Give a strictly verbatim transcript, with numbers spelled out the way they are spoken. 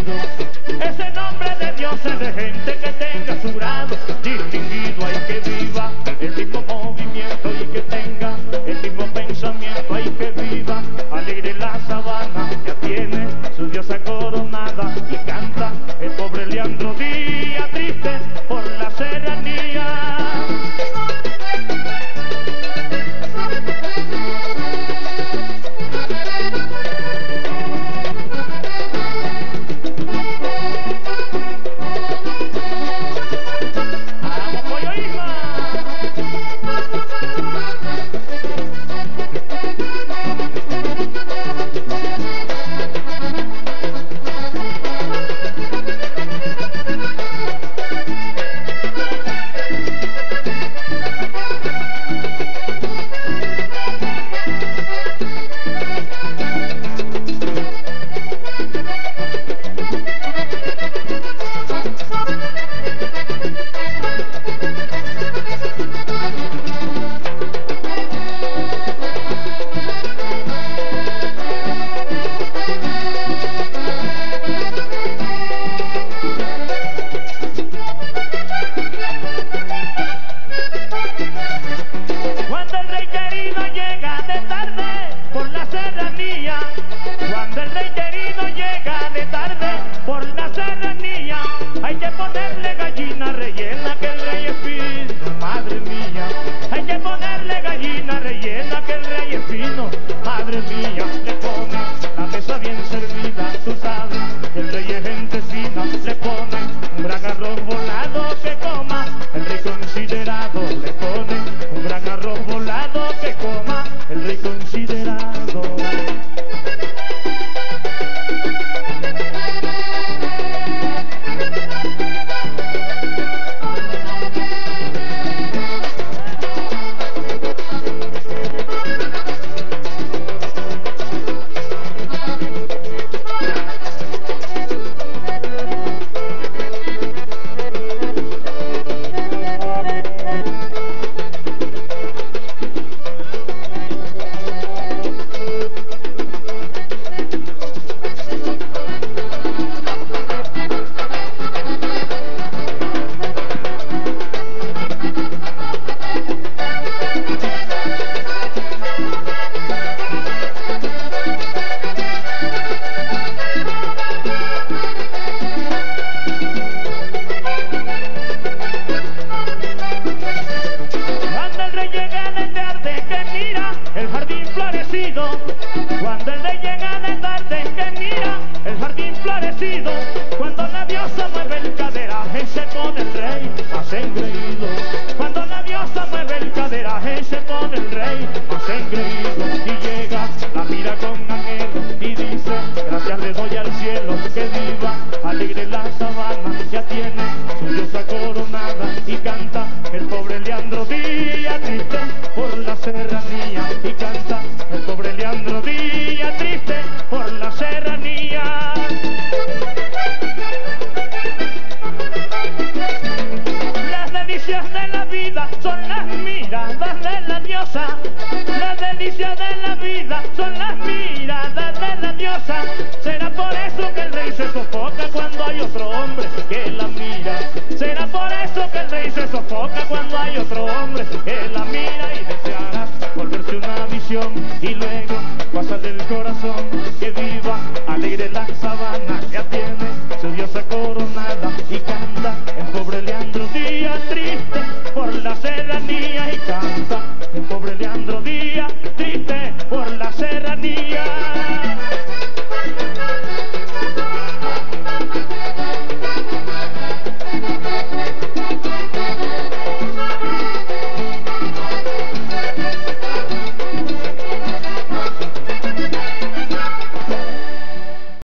Es el nombre de Dios, es de gente que tenga su grado distinguido, hay que viva el mismo movimiento y que tenga el mismo pensamiento, hay que viva alegre la sabana, ya tiene su diosa coronada y canta el pobre Leandro Díaz, triste por la serranía. Cuando el rey querido llega de tarde por la serranía, hay que ponerle gallina rellena que el rey es fino, madre mía. Hay que ponerle gallina rellena que el rey es fino, madre mía. Le ponen la mesa bien servida, tú sabes, el rey es gente fina. Le ponen un gran arroz volado que coma, el rey considerado. Le ponen un gran arroz volado que coma, el rey considerado. Cuando el rey llega de tarde, que mira el jardín florecido, cuando